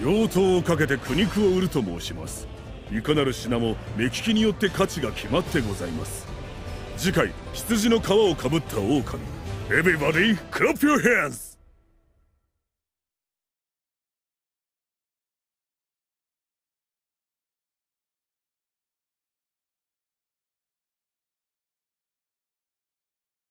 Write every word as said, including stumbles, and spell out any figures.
妖刀をかけて苦肉を売ると申します。いかなる品も目利きによって価値が決まってございます。次回、羊の皮をかぶった狼。 Everybody clap your hands!